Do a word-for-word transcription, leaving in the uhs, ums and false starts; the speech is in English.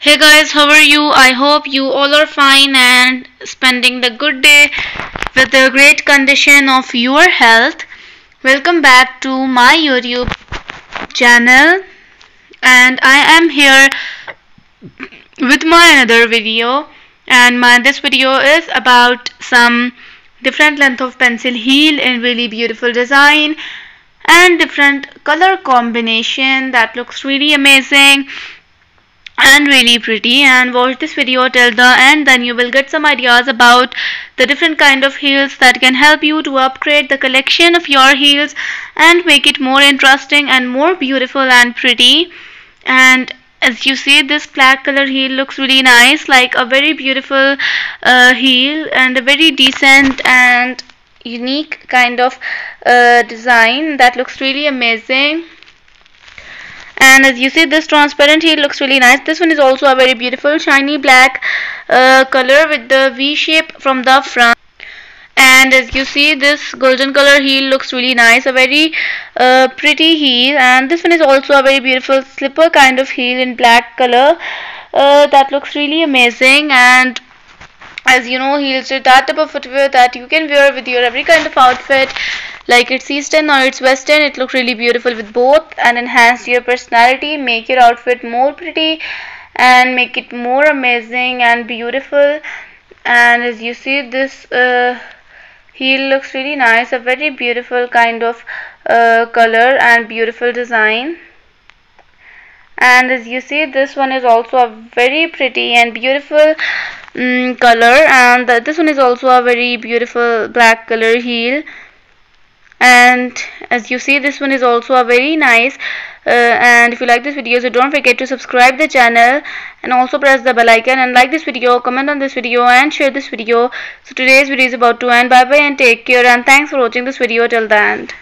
Hey guys, how are you? I hope you all are fine and spending the good day with a great condition of your health. Welcome back to my YouTube channel, and I am here with my another video, and my this video is about some different length of pencil heel in really beautiful design and different color combination that looks really amazing and really pretty. And watch this video till the end, then you will get some ideas about the different kind of heels that can help you to upgrade the collection of your heels and make it more interesting and more beautiful and pretty. And as you see, this black color heel looks really nice, like a very beautiful uh, heel and a very decent and unique kind of uh, design that looks really amazing. And as you see, this transparent heel looks really nice. This one is also a very beautiful shiny black uh, color with the V shape from the front. And as you see, this golden color heel looks really nice, a very uh, pretty heel. And this one is also a very beautiful slipper kind of heel in black color uh, that looks really amazing. And as you know, heels are that type of footwear that you can wear with your every kind of outfit. Like it's Eastern or it's Western, it looks really beautiful with both and enhance your personality, make your outfit more pretty and make it more amazing and beautiful. And as you see, this uh, heel looks really nice, a very beautiful kind of uh, color and beautiful design. And as you see, this one is also a very pretty and beautiful um, color, and the, this one is also a very beautiful black color heel. And as you see, this one is also a very nice uh, and if you like this video, so don't forget to subscribe the channel and also press the bell icon and like this video, comment on this video and share this video. So today's video is about to end. Bye bye and take care, and thanks for watching this video till the end.